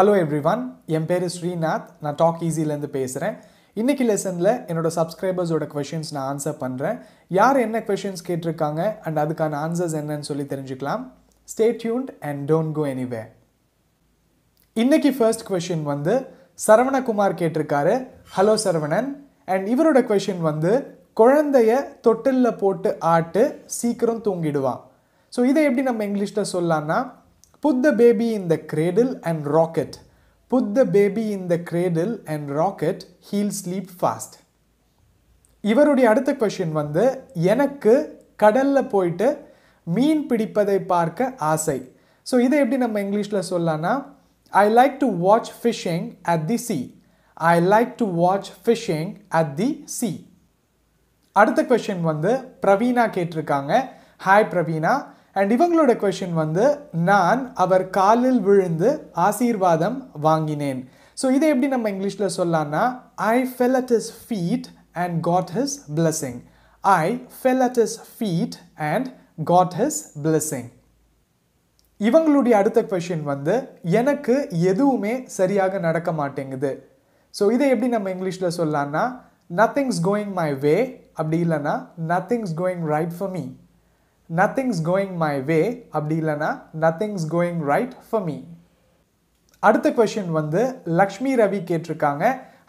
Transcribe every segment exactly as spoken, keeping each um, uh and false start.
Hello everyone, என் பேர் ஸ்ரீநாத், நான் talk ஈஸிலேருந்து பேசுகிறேன். இன்றைக்கி லெசனில் என்னோடய சப்ஸ்கிரைபர்ஸோட கொஷின்ஸ் நான் ஆன்சர் பண்ணுறேன். யார் என்ன கொஷின்ஸ் கேட்டிருக்காங்க அண்ட் அதுக்கான ஆன்சர்ஸ் என்னன்னு சொல்லி தெரிஞ்சுக்கலாம். Stay tuned and don't go anywhere. இன்றைக்கி ஃபர்ஸ்ட் கொஷின் வந்து சரவணகுமார் கேட்டிருக்காரு. ஹலோ சரவணன். அண்ட் இவரோட கொஷின் வந்து குழந்தைய தொட்டிலில் போட்டு ஆட்டு சீக்கிரம் தூங்கிடுவான். ஸோ இதை எப்படி நம்ம இங்கிலீஷில் சொல்லலாம்னா, Put the baby in the cradle and rock it. Put the baby in the cradle and rock it. He'll sleep fast. இவருடைய அடுத்த கொஷின் வந்து எனக்கு கடலில் போயிட்டு மீன் பிடிப்பதை பார்க்க ஆசை. ஸோ இதை எப்படி நம்ம இங்கிலீஷில் சொல்லலாம்னா, I like to watch fishing at the sea. I like to watch fishing at the sea. அடுத்த கொஷின் வந்து பிரவீனா கேட்டிருக்காங்க. ஹாய் பிரவீனா. அண்ட் இவங்களோட கொஷின் வந்து நான் அவர் காலில் விழுந்து ஆசீர்வாதம் வாங்கினேன். ஸோ இதை எப்படி நம்ம இங்கிலீஷில் சொல்லலாம்னா, I fell at his feet and got his blessing. I fell at his feet and got his blessing. இவங்களுடைய அடுத்த கொஷின் வந்து எனக்கு எதுவுமே சரியாக நடக்க மாட்டேங்குது. ஸோ இதை எப்படி நம்ம இங்கிலீஷில் சொல்லலாம்னா, நத்திங்ஸ் கோயிங் மை வே, அப்படி இல்லைன்னா nothing's going right for me. Nothing's going my way, அப்படி இல்லைனா nothing's going right for me. அடுத்த கொஷின் வந்து லக்ஷ்மி ரவி கேட்டிருக்காங்க.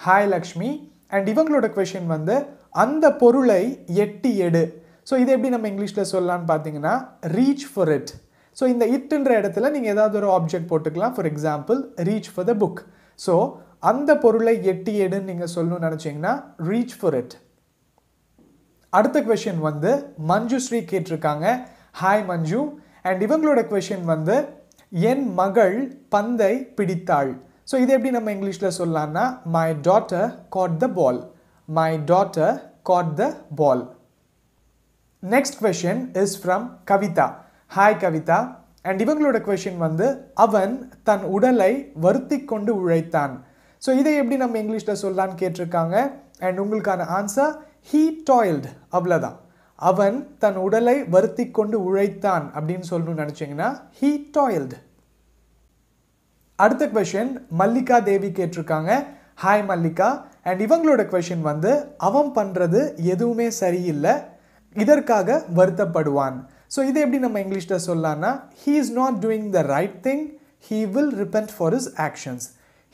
ஹாய் லக்ஷ்மி. அண்ட் இவங்களோட கொஷின் வந்து அந்த பொருளை எட்டி எடு. ஸோ இதை எப்படி நம்ம இங்கிலீஷில் சொல்லலாம்னு பார்த்தீங்கன்னா, ரீச் ஃபார் இட். ஸோ இந்த இட்டுன்ற இடத்துல நீங்கள் ஏதாவது ஒரு ஆப்ஜெக்ட் போட்டுக்கலாம். For example reach for the book. So அந்த பொருளை எட்டி எடுன்னு நீங்கள் சொல்லணும்னு நினச்சிங்கன்னா ரீச் ஃபார் இட். அடுத்த கொஷின் வந்து மஞ்சுஸ்ரீ கேட்டிருக்காங்க. ஹாய் மஞ்சு. அண்ட் இவங்களோட கொஷின் வந்து என் மகள் பந்தை பிடித்தாள். ஸோ இதை எப்படி நம்ம இங்கிலீஷில் சொல்லலாம்னா, my daughter caught the ball. My daughter caught the ball. Next question is from Kavitha. Hi Kavitha. And இவங்களோட கொஷின் வந்து அவன் தன் உடலை வருத்தி கொண்டு உழைத்தான். ஸோ இதை எப்படி நம்ம இங்கிலீஷில் சொல்லலான்னு கேட்டிருக்காங்க. அண்ட் உங்களுக்கான ஆன்சர் he toiled. அவ்வளோதான். அவன் தன் உடலை வருத்தி கொண்டு உழைத்தான் அப்படின்னு சொல்லணும்னு நினச்சிங்கன்னா he toiled. அடுத்த கொஷின் மல்லிகா தேவி கேட்டிருக்காங்க. ஹாய் மல்லிகா. அண்ட் இவங்களோட கொஷின் வந்து அவன் பண்ணுறது எதுவுமே சரியில்லை, இதற்காக வருத்தப்படுவான். ஸோ இதை எப்படி நம்ம இங்கிலீஷில் சொல்லலாம்னா, he is not doing the right thing, he will repent for his actions.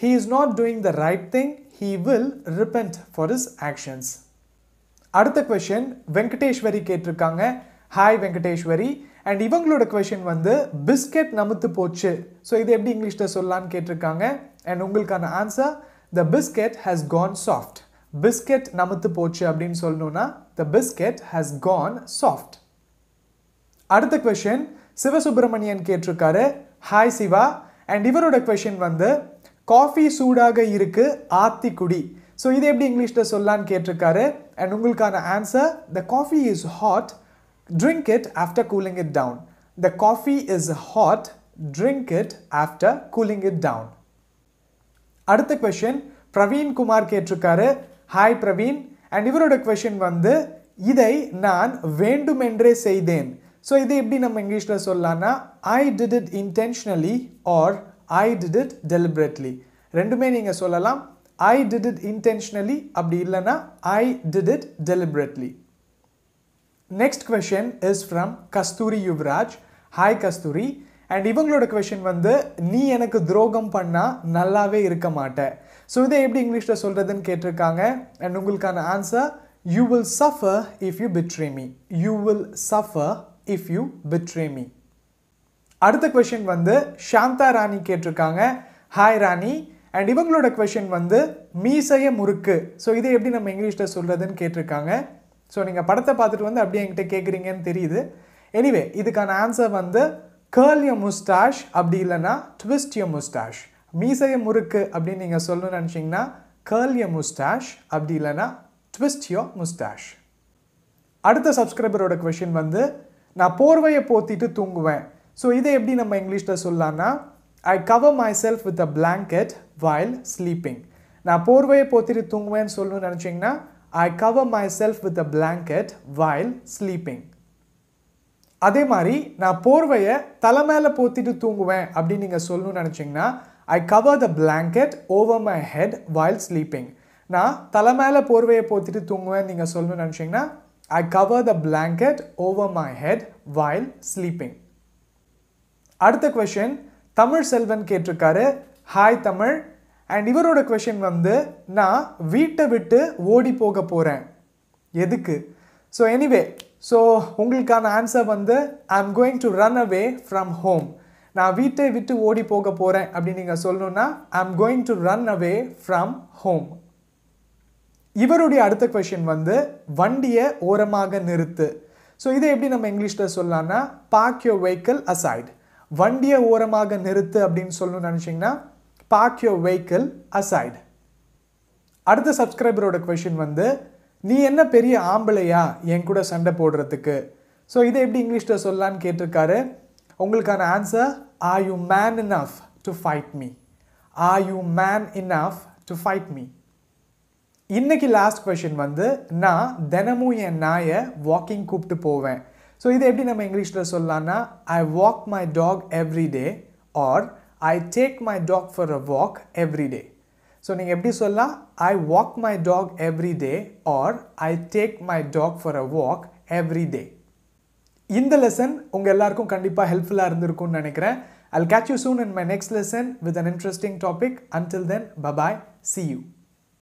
he is not doing the right thing, he will repent for his actions. அடுத்த கொஷின் வெங்கடேஸ்வரி கேட்டிருக்காங்க. ஹாய் வெங்கடேஸ்வரி. அண்ட் இவங்களோட கொஷின் வந்து biscuit நமுத்து போச்சு. So இதை எப்படி இங்கிலீஷில் சொல்லலான்னு கேட்டிருக்காங்க. அண்ட் உங்களுக்கான answer the biscuit has gone soft. Biscuit நமுத்து போச்சு அப்படின்னு சொல்லணும்னா the biscuit has gone soft. அடுத்த கொஷின் சிவசுப்பிரமணியன் கேட்டிருக்காரு. ஹாய் சிவா. அண்ட் இவரோட கொஷின் வந்து காஃபி சூடாக இருக்கு ஆத்தி குடி. ஸோ இதை எப்படி இங்கிலீஷில் சொல்லலான்னு கேட்டிருக்காரு. அண்ட் உங்களுக்கான answer the coffee is hot, drink it after cooling it down. The coffee is hot, drink it after cooling it down. அடுத்த கொஷின் பிரவீன் குமார் கேட்டிருக்காரு. ஹாய் பிரவீன். அண்ட் இவரோட கொஷின் வந்து இதை நான் வேண்டுமென்றே செய்தேன். ஸோ இதை எப்படி நம்ம இங்கிலீஷில் சொல்லலாம்னா, I did it intentionally or I did it deliberately. ரெண்டுமே நீங்கள் சொல்லலாம். I did it intentionally, அப்படி இல்லைனா I did it deliberately. Next question is from Kasturi Yuvraj. Hi Kasturi. And இவங்களோட question வந்து நீ எனக்கு துரோகம் பண்ணா நல்லாவே இருக்க மாட்டே. ஸோ இதை எப்படி இங்கிலீஷில் சொல்கிறதுன்னு கேட்டிருக்காங்க. அண்ட் உங்களுக்கான answer you will suffer if you betray me. You will suffer if you betray me. அடுத்த question வந்து ஷாந்தா ராணி கேட்டிருக்காங்க. ஹாய் ராணி. அண்ட் இவங்களோட கொஷின் வந்து மீசைய முறுக்கு. ஸோ இதை எப்படி நம்ம இங்கிலீஷில் சொல்கிறதுன்னு கேட்டிருக்காங்க. ஸோ நீங்கள் படத்தை பார்த்துட்டு வந்து அப்படியே என்கிட்ட கேட்குறீங்கன்னு தெரியுது. எனிவே இதுக்கான ஆன்சர் வந்து கேர்ல் ய முஸ்டாஷ், அப்படி இல்லைனா ட்விஸ்ட் ய முஸ்டாஷ். மீசைய முறுக்கு அப்படின்னு நீங்கள் சொல்லணும்னு நினச்சிங்கன்னா கேர்ல் ய முஸ்டாஷ், அப்படி இல்லைனா ட்விஸ்ட் ய முஸ்டாஷ். அடுத்த சப்ஸ்கிரைபரோட கொஷின் வந்து நான் போர்வையை போத்திட்டு தூங்குவேன். ஸோ இதை எப்படி நம்ம இங்கிலீஷில் சொல்லலாம்னா, I cover myself with a blanket while sleeping. நான் போர்வையை போத்திட்டு தூங்குவேன்னு சொல்லணும்னு நினச்சிங்கன்னா I cover myself with a blanket while sleeping. அதே மாதிரி நான் போர்வையை தலை மேலே போத்திட்டு தூங்குவேன் அப்படின்னு நீங்கள் சொல்லணும்னு நினச்சிங்கன்னா I cover the blanket over my head while sleeping. ना तलमेल पोर्वे पोतिते तूंगुवे निंगा सोल्नु ननचेंगना I cover the blanket over my head while sleeping. அடுத்த question தமிழ் செல்வன் கேட்டிருக்காரு ஹாய் தமிழ் அண்ட் இவரோட question வந்து நான் வீட்டை விட்டு ஓடி போக போறேன் எதுக்கு so anyway so உங்களுக்கான answer வந்து I'm going to run away from home. நான் வீட்டை விட்டு ஓடி போக போறேன் அப்படி நீங்க சொல்லணும்னா I'm going to run away from home. இவருடைய அடுத்த क्वेश्चन வந்து வண்டியை ஓரமாக நிறுத்து சோ இதை எப்படி நம்ம இங்கிலீஷ்ல சொல்லலாம்னா park your vehicle aside. வண்டியை ஓரமாக நிறுத்து அப்படினு சொல்லணும் நினைச்சீங்கன்னா park your vehicle aside. அடுத்த சப்ஸ்கிரைபரோட क्वेश्चन வந்து நீ என்ன பெரிய ஆம்பளையா என் கூட சண்டை போடுறதுக்கு சோ இதை எப்படி இங்கிலீஷ்ல சொல்லலாம்னு கேட்டிருக்காரு உங்களுக்கான answer are you man enough to fight me. are you man enough to fight me. இன்னைக்கு லாஸ்ட் क्वेश्चन வந்து நான் தினமும் என் நாயை வாக்கிங் கூப்பிட்டு போவேன் சோ இதை எப்படி நம்ம இங்கிலீஷ்ல சொல்லலாம்னா I walk my dog every day or I take my dog for a walk every day. So நீங்க எப்படி சொல்லலாம் I walk my dog every day or I take my dog for a walk every day. இந்த lesson உங்க எல்லாருக்கும் கண்டிப்பா ஹெல்ப்ஃபுல்லா இருந்திருக்கும்னு நினைக்கிறேன். I'll catch you soon in my next lesson with an interesting topic. Until then, bye bye, see you.